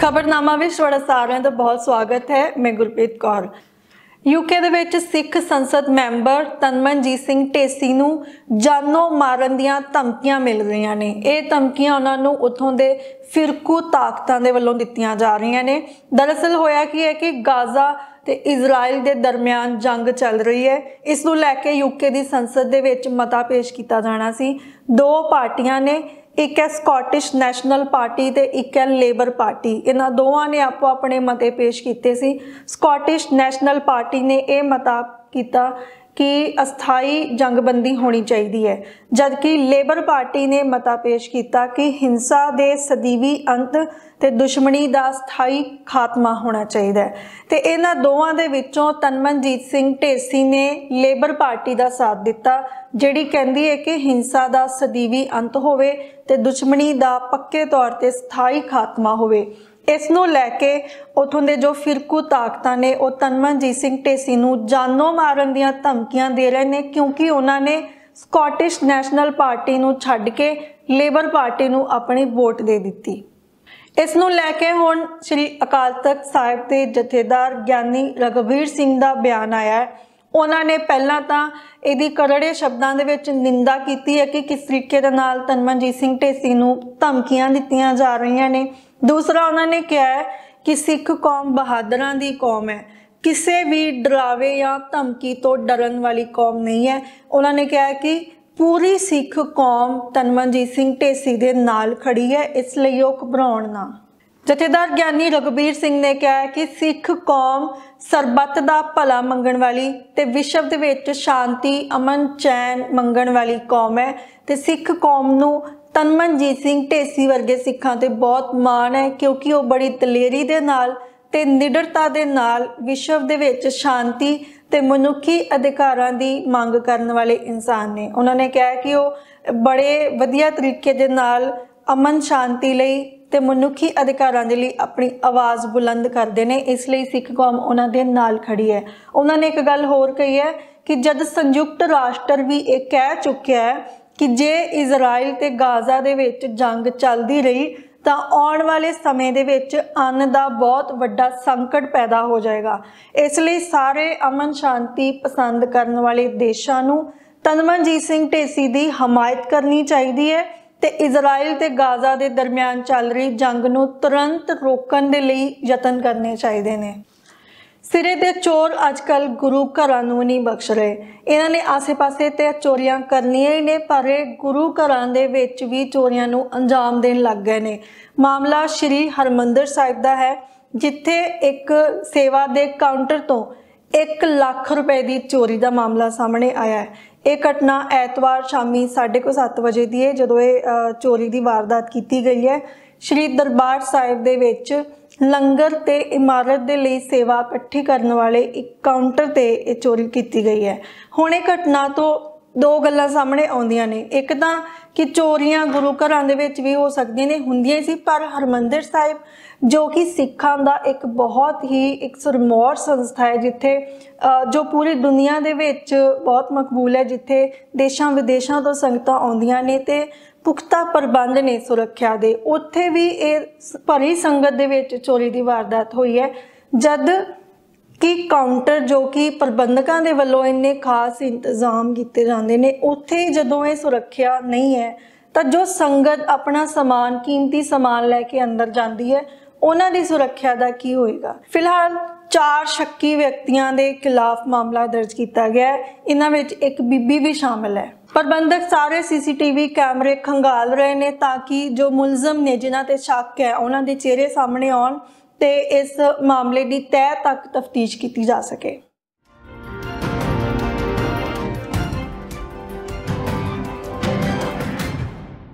खबरनामा में सारे का बहुत स्वागत है। मैं गुरप्रीत कौर। यूके ਦੇ ਵਿੱਚ ਸਿੱਖ ਸੰਸਦ ਮੈਂਬਰ ਤਨਮਨਜੀਤ ਸਿੰਘ ਢੇਸੀ ਨੂੰ ਜਾਨੋਂ ਮਾਰਨ ਦੀਆਂ ਧਮਕੀਆਂ ਮਿਲ ਰਹੀਆਂ ਨੇ। ਇਹ ਧਮਕੀਆਂ ਉਹਨਾਂ ਨੂੰ ਉੱਥੋਂ ਦੇ ਫਿਰਕੂ ਤਾਕਤਾਂ ਦੇ ਵੱਲੋਂ ਦਿੱਤੀਆਂ ਜਾ ਰਹੀਆਂ ਨੇ। ਦਰਅਸਲ ਹੋਇਆ ਕੀ ਹੈ ਕਿ ਗਾਜ਼ਾ ਤੇ ਇਜ਼ਰਾਈਲ ਦੇ ਦਰਮਿਆਨ ਜੰਗ ਚੱਲ ਰਹੀ ਹੈ। ਇਸ ਨੂੰ ਲੈ ਕੇ यूके ਦੀ ਸੰਸਦ ਦੇ ਵਿੱਚ ਮਤਾ ਪੇਸ਼ ਕੀਤਾ ਜਾਣਾ ਸੀ। ਦੋ ਪਾਰਟੀਆਂ ਨੇ, एक है स्कॉटिश नैशनल पार्टी तो एक है लेबर पार्टी। इन्ह दोवों ने आपो अपने मते पेश किए। स्कॉटिश नैशनल पार्टी ने यह मता किया कि अस्थाई जंगबंदी होनी चाहिए है, जबकि लेबर पार्टी ने मता पेश किया कि हिंसा दे सदीवी अंत ते दुश्मनी दा अस्थाई खात्मा होना चाहिए। तो इन्ह दोवों दे विचों तनमनजीत सिंह ढेसी ने लेबर पार्टी का साथ दिता, जिहड़ी कहती है कि हिंसा का सदीवी अंत होवे ते दुश्मनी का पक्के तौर पर स्थाई खात्मा होवे। इस नूं लैके उतों के जो फिरकू ताकतां ने वो तनमनजीत सिंह ढेसी नूं जानो मारन दीआं धमकियां दे रहे हैं, क्योंकि उन्होंने स्कॉटिश नैशनल पार्टी नूं छड्ड के लेबर पार्टी नूं अपनी वोट दे दित्ती। इस नूं लैके हुण श्री अकाल तख्त साहब के जथेदार ज्ञानी रघबीर सिंह का बयान आया है। उन्होंने पहला तो यदि करड़े शब्दों के विच निंदा की है कि किस तरीके तनमनजीत सिंह ढेसी नूं धमकियां दित्तियां जा रही ने। दूसरा उन्होंने कहा है कि सिख कौम बहादुरों की कौम है, किसी भी डरावे या धमकी तो डरन वाली कौम नहीं है। उन्होंने कहा है कि पूरी सिख कौम तनमनजीत सिंह ढेसी के नाल खड़ी है, इसलिए वो घबराउण ना। जथेदार ज्ञानी रघबीर सिंह ने कहा है कि सिख कौम सरबत का भला मंगण वाली ते विश्व दे विच शांति अमन चैन मंगण वाली कौम है। तो सिख कौम नू तनमनजीत सिंह ढेसी वर्गे सिखां ते बहुत माण है, क्योंकि वो बड़ी दलेरी दे नाल ते निडरता दे नाल विश्व दे विच शांति ते मनुखी अधिकारां दी मांग करन वाले इंसान ने। उन्होंने कहा है कि वो बड़े वधिया तरीके दे नाल अमन शांति लई ते मनुखी अधिकारां दे लई अपनी आवाज़ बुलंद करते हैं, इसलिए सिख कौम उन्हां दे नाल खड़ी है। उन्होंने एक गल होर कही है कि जद संयुक्त राष्ट्र भी ये कह चुक्या है कि जे इजराइल ते गाज़ा दे विच जंग चलदी रही तो आने वाले समय दे विच अन्न दा बहुत वड्डा संकट पैदा हो जाएगा, इसलिए सारे अमन शांति पसंद करने वाले देशों नूं तनमनजीत सिंह ढेसी की हमायत करनी चाहिए है। तो इजराइल ते गाज़ा के दरमियान चल रही जंग नूं तुरंत रोकण दे लई यतन करने चाहिए ने। सिरे दे चोर अजकल गुरु घरां नूं नहीं बख्श रहे। इन्हां ने आसे पासे ते चोरियां करनियां ही ने, पर गुरु घरां दे विच भी चोरियां नूं अंजाम देण लग गए ने। मामला श्री हरमंदर साहब दा है, जिथे एक सेवा दे काउंटर तो 1 लाख रुपए की चोरी का मामला सामने आया है। ये घटना एतवार शामी 7:30 बजे की है, जो ये चोरी की वारदात की गई है। श्री दरबार साहब के विच लंगर ते इमारत दे लई सेवा इकट्ठी करने वाले एक काउंटर ते चोरी की गई है। हुण इह घटना तो दो गल्लां सामने आउंदियां ने। एक तो कि चोरियां गुरु घरां दे विच भी हो सकदियां ने, हुंदियां सी, पर हरमंदर साहिब जो कि सिखां दा एक बहुत ही एक सरमौर संस्था है, जिथे जो पूरी दुनिया दे विच बहुत मकबूल है, जिथे देशां विदेशां तो संगतां आउंदियां ने ते पुख्ता प्रबंध ने सुरक्षा दे, उत्थे भी इह भरी संगत दे विच चोरी दी वारदात होई है। जद कि काउंटर जो कि प्रबंधकों के वलों इन्ने खास इंतजाम किए जाते हैं, उत्थे जदों ये सुरक्षा नहीं है तो जो संगत अपना समान कीमती समान लैके अंदर जाती है, उन्हां दी सुरक्षा का की होएगा। फिलहाल 4 शक्की व्यक्तियों के खिलाफ मामला दर्ज किया गया है, इन्हां विच एक बीबी भी शामिल है। प्रबंधक सारे CCTV कैमरे खंगाल रहे हैं ताकि जो मुलजम ने जिन्हां ते शक है उन्हां दे चेहरे सामने आउण ते इस मामले की तह तक तफ्तीश की जा सके।